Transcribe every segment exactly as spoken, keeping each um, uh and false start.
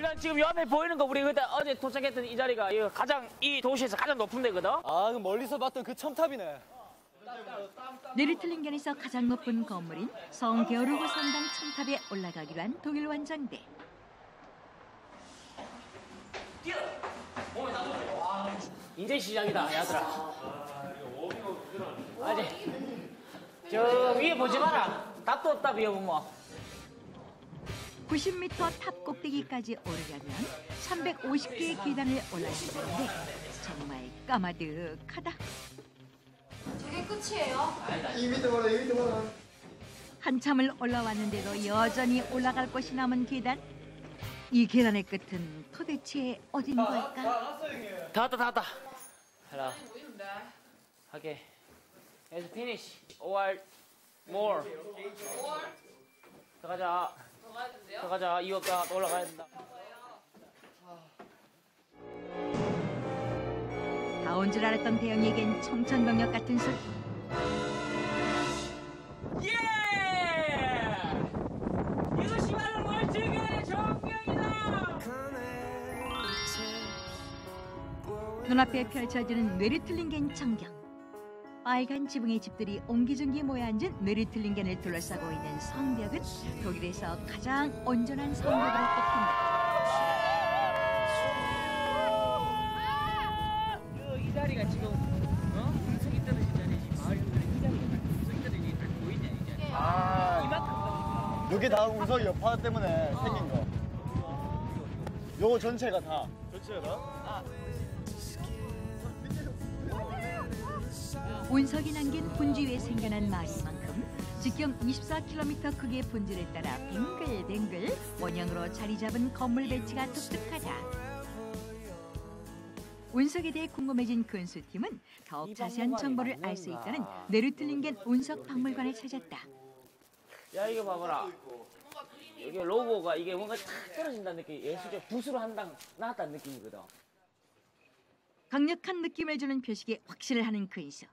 일단 지금 이 앞에 보이는 거 우리 그때 어제 도착했던 이 자리가 이 가장 이 도시에서 가장 높은 데거든. 아, 그 멀리서 봤던 그 첨탑이네. 네르틀링겐에서 가장 높은 건물인 성 게오르그 성당 첨탑에 올라가기로 한 독일 완전대. 이제 시작이다, 야들아. 아니, 저 위에 보지 마라. 답도 없다, 비어보면. 구십 미터 탑 꼭대기까지 오르려면 삼백오십 개의 계단을 올라야 하는데 정말 까마득하다. 저게 끝이에요? 이 밑에 봐라, 이 밑에 봐라. 한참을 올라왔는데도 여전히 올라갈 곳이 남은 계단. 이 계단의 끝은 도대체 어딘 다, 걸까? 다, 다 왔다, 다 왔다. 하나. 오케이. Let's finish. or more. 더 가자. 더 가야 된대요? 더 가자. 이거까지 올라가야 된다. 다 온 줄 알았던 대형에겐 청천벽력 같은 술. 예! 이것이 바로 멀티계의 전경이다. 눈앞에 펼쳐지는 네르틀링겐 전경. 빨간 지붕의 집들이 옹기종기 모여앉은 네르틀링겐을 둘러싸고 있는 성벽은 독일에서 가장 온전한 성벽으로 꼽힌다. 이 자리가 지금 어? 분석이 떨어진 자리지. 마을 이 자리가 분석이 떨어진 게 보이네, 이 자리. 아, 이만큼. 이게 다 운석 여파 때문에 어. 생긴 거. 요거 전체가 다. 전체가 다? 아. 운석이 남긴 분지 위에 생겨난 마을만큼 직경 이십사 킬로미터 크기의 분지를 따라 뱅글뱅글 원형으로 자리 잡은 건물 배치가 독특하다. 운석에 대해 궁금해진 근수팀은 더욱 자세한 정보를 알 수 있다는 네르틀링겐 운석 박물관을 찾았다. 야, 이거 봐봐라. 여기 로고가 이게 뭔가 탁 떨어진다는 느낌. 예술적 붓으로 한 방 나왔다는 느낌이거든. 강력한 느낌을 주는 표식에 확신을 하는 근수.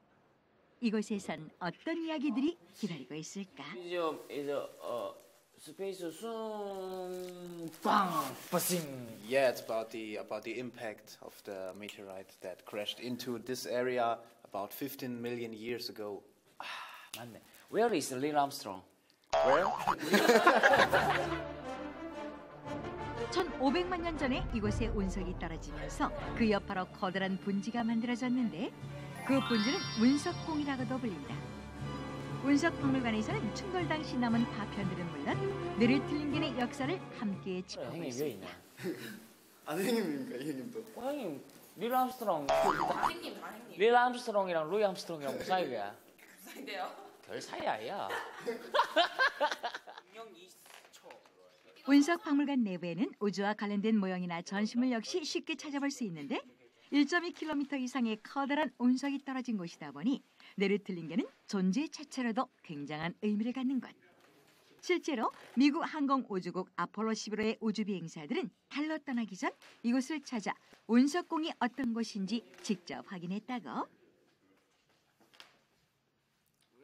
이곳에선 어떤 이야기들이 기다리고 있을까? 지금 이제 어 스페이스 순방 버싱. Yeah, it's about the about the impact of the meteorite that crashed into this area about fifteen million years ago. 아, 맞네. Where is Neil Armstrong? Where? 천오백만 년 전에 이곳에 운석이 떨어지면서 그 여파로 커다란 분지가 만들어졌는데 그 분지는 운석공이라고도 불린다. 운석박물관에서는 충돌 당시 남은 파편들은 물론 네르틀링겐의 역사를 함께 짚어보고 있습니다. 아는 형님입니까? 이 형님도? 어, 형님, 닐 암스트롱. 형님, 아 형님. 닐 암스트롱이랑 루이 암스트롱이랑 무슨 사이야? 무슨 사이인데요? 별 사이 아니야. 운석박물관 내부에는 우주와 관련된 모형이나 전시물 역시 쉽게 찾아볼 수 있는데 일 점 이 킬로미터 이상의 커다란 운석이 떨어진 곳이다 보니 네르틀링겐은 존재 자체로도 굉장한 의미를 갖는 것. 실제로 미국 항공우주국 아폴로 십일호의 우주비행사들은 달로 떠나기 전 이곳을 찾아 운석공이 어떤 곳인지 직접 확인했다고.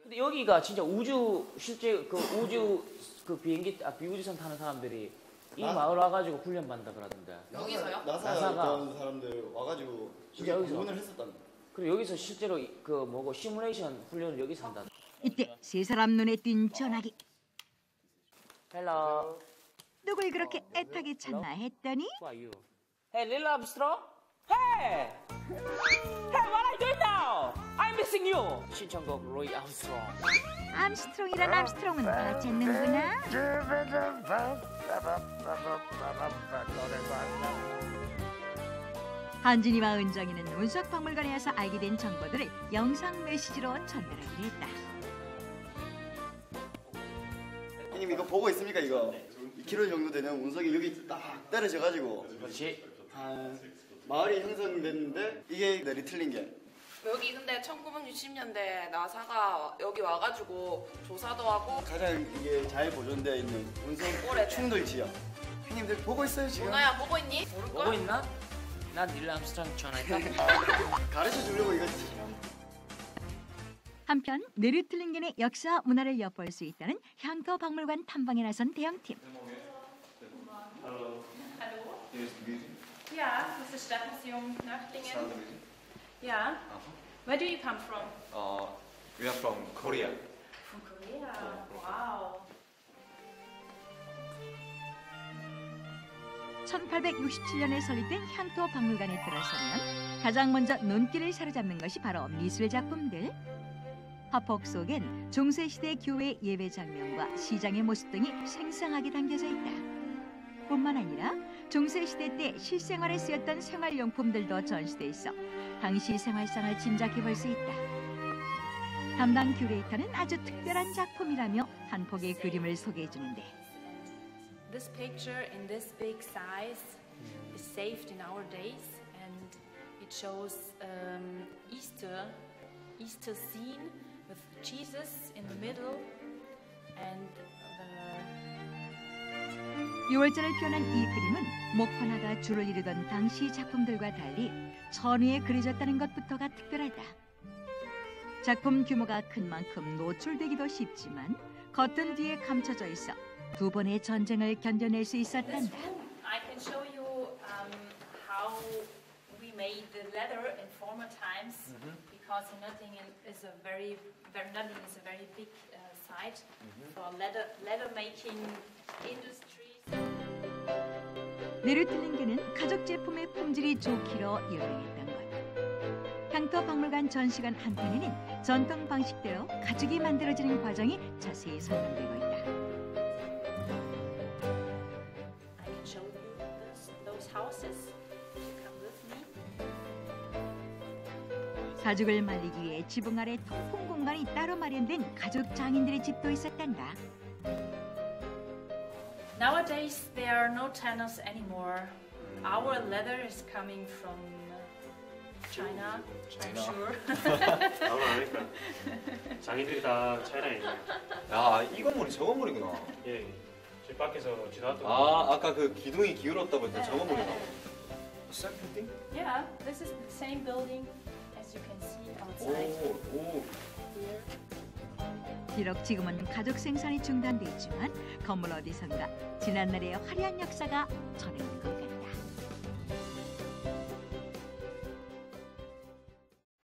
근데 여기가 진짜 우주 실제 그 우주 그 비행기 아 비우주선 타는 사람들이 이 나? 마을 와가지고 훈련 받는다 그러던데. 여기서요? 나사가 있던 사람들 와가지고 훈련을 했었단다. 그리고 여기서 실제로 그 뭐고 시뮬레이션 훈련을 여기서 한다. 이때 세 사람 눈에 띈 전화기. 헬로. 누굴 그렇게 애타게 찾나 했더니. Hey, Neil Armstrong. Hey. Hey, what are you doing now? I'm missing you. 신청곡 로이 암스트롱. 암스트롱이란 암스트롱은 다 찾는구나. 한진이와 은정이는 운석박물관에 와서 알게 된 정보들을 영상 메시지로 전달하기로 했다. 형님 이거 보고 있습니까? 이거 이 킬로미터 정도 되는 운석이 여기 딱 떨어져가지고 그렇지. 아, 마을이 형성됐는데 이게 네르틀링겐. 여기 근데 천구백육십 년대 나사가 여기 와가지고 조사도 하고 가장 이게 잘 보존되어 있는 운석 충돌 지역. 형님들 보고 있어요 지금? 누나야 보고 있니? 모르고 있나? 난 닐 암스트롱 전화했다. 가르쳐 주려고 이거 지금. 한편 네르틀링겐의 역사 문화를 엿볼 수 있다는 향토 박물관 탐방에 나선 대형팀. das Stadtmuseum Nördlingen. Yeah. Where do you come from? Uh, we are from Korea. From Korea. Wow. 천팔백육십칠년에 설립된 향토 박물관에 들어서면 가장 먼저 눈길을 사로잡는 것이 바로 미술 작품들. 화폭 속엔 중세시대 교회 예배 장면과 시장의 모습 등이 생생하게 담겨져 있다. 뿐만 아니라 중세시대 때 실생활에 쓰였던 생활용품들도 전시돼 있어 당시 생활상을 짐작해 볼 수 있다. 담당 큐레이터는 아주 특별한 작품이라며 한 폭의 그림을 소개해 주는데. This picture in this big size is saved in our days and it shows um, Easter, Easter scene with Jesus in the middle and the 유월절을 표현한 이 그림은 목 하나가 주를 이루던 당시 작품들과 달리 천위에 그려졌다는 것부터가 특별하다. 작품 규모가 큰 만큼 노출되기도 쉽지만 겉은 뒤에 감춰져 있어 두 번의 전쟁을 견뎌낼 수 있었단다. I can show you um, how we made the leather in former times because Nördlingen is a very, Nördlingen is a very big uh, site for leather, leather making industry. 네르틀링게는 가죽 제품의 품질이 좋기로 유명했던 것. 향토 박물관 전시관 한편에는 전통 방식대로 가죽이 만들어지는 과정이 자세히 설명되고 있다. I can show you those, those houses. Come with me. 가죽을 말리기 위해 지붕 아래 통풍 공간이 따로 마련된 가죽 장인들의 집도 있었단다. Nowadays there are no tanners anymore. Our leather is coming from China. I'm sure. 나만 아니까. 장인들이 다 차이나에 있네. 야, 이 건물이 저 건물이구나. 예, 집 밖에서 지나왔던. 아, 아까 그 기둥이 기울었다고 했던 저 건물이구나. Same building? Yeah, this is the same building as you can see outside. 오, 오. 비록 지금은 가죽 생산이 중단돼 있지만 건물 어디선가 지난날의 화려한 역사가 전해지고